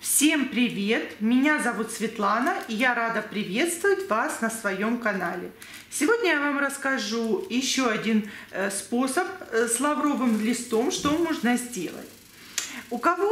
Всем привет! Меня зовут Светлана, и я рада приветствовать вас на своем канале. Сегодня я вам расскажу еще один способ с лавровым листом, что можно сделать. У кого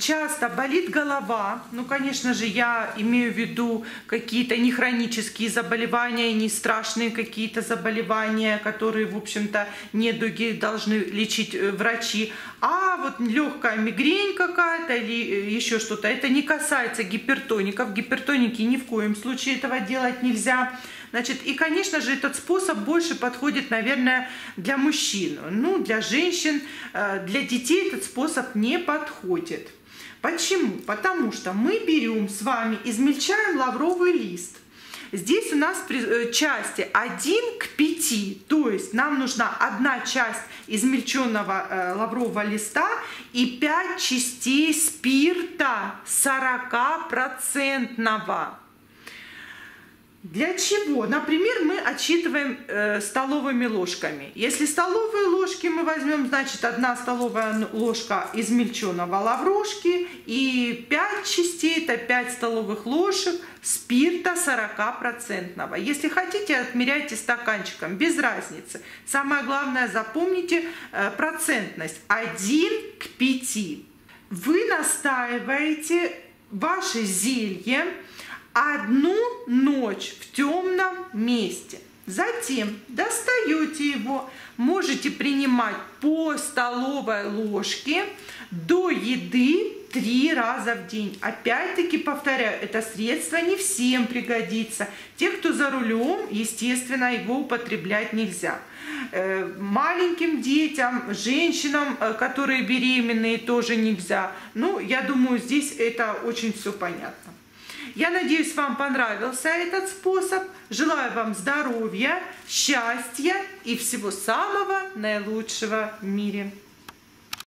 часто болит голова, ну, конечно же, я имею в виду какие-то не хронические заболевания, не страшные какие-то заболевания, которые, в общем-то, недуги должны лечить врачи, а вот легкая мигрень какая-то или еще что-то. Это не касается гипертоников. Гипертоники ни в коем случае этого делать нельзя. Значит, и, конечно же, этот способ больше подходит, наверное, для мужчин. Ну, для женщин, для детей этот способ не подходит. Почему? Потому что мы берем с вами, измельчаем лавровый лист. Здесь у нас части 1 к 5, то есть нам нужна 1 часть измельченного лаврового листа и 5 частей спирта 40%. Для чего? Например, мы отсчитываем столовыми ложками. Если столовые ложки мы возьмем, значит, 1 столовая ложка измельченного лаврушки и 5 частей, это 5 столовых ложек спирта 40%. Если хотите, отмеряйте стаканчиком, без разницы. Самое главное, запомните процентность 1 к 5. Вы настаиваете ваше зелье 1 ночь в темном месте. Затем достаете его, можете принимать по столовой ложке до еды 3 раза в день. Опять-таки повторяю, это средство не всем пригодится. Те, кто за рулем, естественно, его употреблять нельзя. Маленьким детям, женщинам, которые беременные, тоже нельзя. Ну, я думаю, здесь это очень все понятно. Я надеюсь, вам понравился этот способ. Желаю вам здоровья, счастья и всего самого наилучшего в мире.